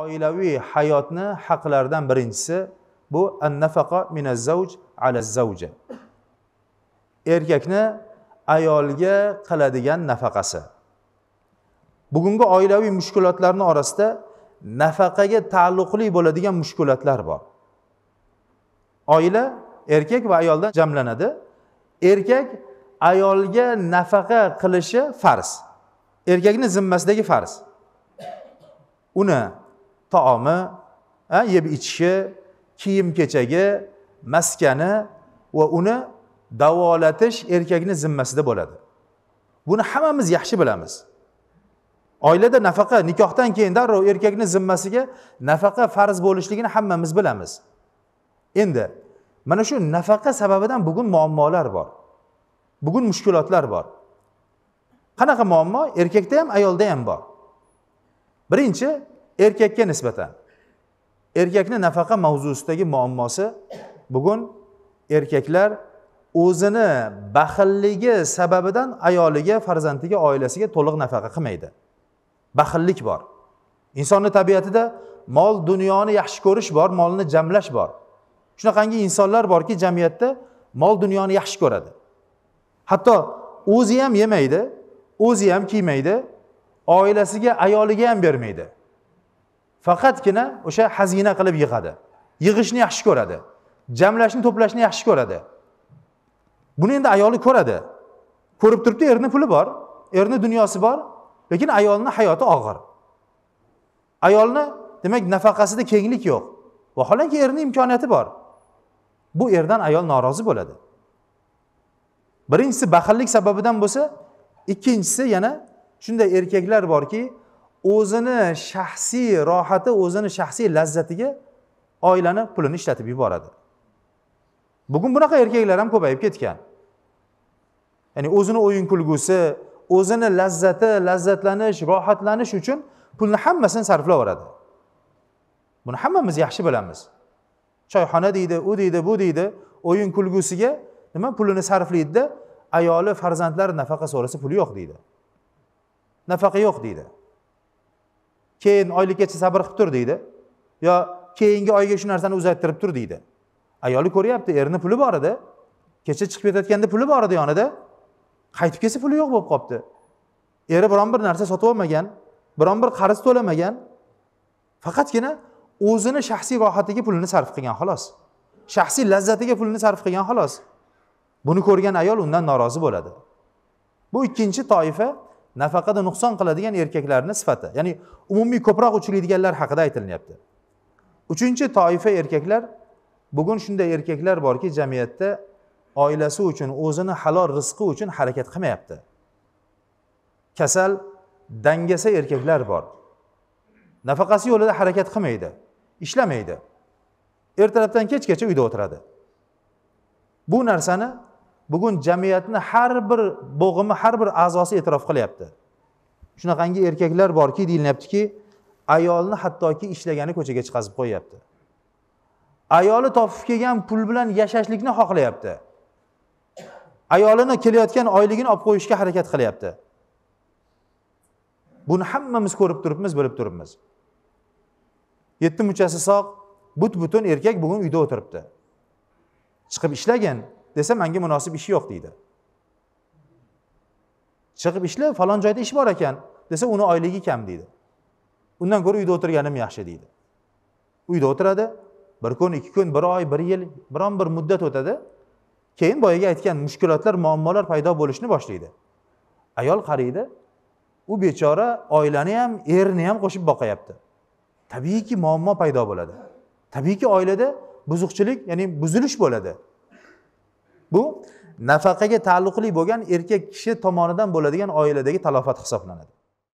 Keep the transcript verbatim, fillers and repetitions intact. oilaviy hayotni haqlardan birinchisi bu an-nafaqa minaz zawj ala zawja. Erkakni ayolga qiladigan nafaqasi. Bugungi oilaviy mushkulotlarning orasida nafaqaga taalluqli bo'ladigan mushkulotlar bor. Oila erkak va ayoldan jamlanadi. Erkak ayolga nafaqa qilishi farz. Erkakning zimmasidagi farz. Uni taomi, yeb ichishi, kiyim kechagi, maskani va uni davolatish erkakning zimmasida bo'ladi. Buni hammamiz yaxshi bilamiz. Oilada nafaqa nikohdan keyin darrov erkakning zimmasiga nafaqa farz bo'lishligini hammamiz bilamiz. Endi mana shu nafaqa sababidan bugun muammolar bor. Bugun mushkulotlar bor. Qanaqa muammo? Erkakda ham, ayolda ham bor. Birinchi, erkakka nisbatan. Erkakning nafaqa mavzusidagi muammosi bugun erkaklar o'zini baxilligi sababidan ayoliga, farzandiga, oilasiga to'liq nafaqa qilmaydi. Baxillik bor. Insonning tabiatida mol, dunyoni yaxshi ko'rish bor, molni jamlash bor. Shunaqangi insonlar borki, jamiyatda mol dunyoni yaxshi ko'radi. Hatto o'zi ham yemaydi, o'zi ham kiymaydi, oilasiga, ayoliga ham bermaydi. Faqatgina o'sha xazina qilib yig'adi. Yig'ishni yaxshi ko'radi. Jamlashni, to'plashni yaxshi ko'radi. Buni endi ayoli ko'radi. Ko'rib turibdi, erni puli bor, erni dunyosi bor, lekin ayolning hayoti og'ir. Ayolning, demak, nafaqasida kenglik yo'q. Vaholanki erning imkoniyati bor. Bu erdan ayol norozi bo'ladi. Birinchisi baxillik sababidan bo'lsa, ikkinchisi yana shunday erkaklar borki, o'zini shaxsiy rohati, o'zini shaxsiy lazzatiga oilani pulini ishlatib yuboradi. Bugun bunaqa erkaklar ham ko'payib ketgan. Ya'ni o'zini o'yin kulgusi, o'zini lazzati, lazzatlanish, rohatlanish uchun pulni hammasini sarflayveradi. Buni hammamiz yaxshi bilamiz. Choyxona deydi, u deydi, bu deydi, o'yin kulgusiga nima pulini sarflaydi-da, ayoli, farzandlari nafaqa so'rasa puli yo'q deydi. Nafaqa yo'q deydi. Keyin oylikgacha sabr qilib tur deydi. Yo keyingi oyga shu narsani uzattirib tur deydi. Ayoli ko'ryapti, erni puli bor edi. Kecha chiqib ketayotganda puli bor edi yonida. Qaytib kelsa puli yo'q bo'lib qopti. Eri biron bir narsa sotib olmagan, biron bir qarz to'lamagan. Faqatgina o'zini shaxsiy rohatiga pulini sarf qilgan xolos. Shaxsiy lazzatiga pulini sarf qilgan xolos. Buni ko'rgan ayol undan norozi bo'ladi. Bu ikkinchi toifa nafaqada nuqson qiladigan erkaklarning sifati, ya'ni umumiy ko'proq uchraydiganlar haqida aytilyapti. Uchinchi toifa erkaklar, bugun shunday erkaklar borki, jamiyatda oilasi uchun, o'zini halol rizqi uchun harakat qilmayapti. Kasal, dangasa erkaklar bor. Nafaqasi yo'lida harakat qilmaydi, ishlamaydi. Ertalabdan kechgacha uyda o'tiradi. Bu narsani bugun jamiyatni har bir bo'g'imi, har bir a'zosi e'tirof qilyapti. Shunaqangi erkaklar borki, deyilyaptiki, ayolni hattoki ishlagani ko'chaga chiqazib qo'yapti. Ayoli topib kelgan pul bilan yashashlikni xohlayapti. Ayolini kelayotgan oyligini olib qo'yishga harakat qilyapti. Buni hammamiz ko'rib turibmiz, bilib turibmiz. Yetti muchasi sog', but-butun erkak bugun uyda o'tiribdi. Chiqib ishlagan desa, menga munosib ishi yo'q deydi. Chiqib ishla, falon joyda ish bor ekan desa, uni oyligi kam deydi. Undan ko'ra uyda o'tirganim yaxshi deydi. Uyda o'tiradi, bir kun, ikki kun, bir oy, bir yil, biron bir muddat o'tadi. Keyin boyaga aytgan mushkulotlar, muammolar paydo bo'lishni boshlaydi. Ayol qaraydi, u bechora oilani ham, erni ham qo'shib boqayapti. Tabiiyki muammo paydo bo'ladi. Tabiiyki oilada buzuqchilik, ya'ni buzilish bo'ladi. Bu nafaqaga taalluqli bo'lgan erkak kishi tomonidan bo'ladigan oiladagi talofat hisoblanadi.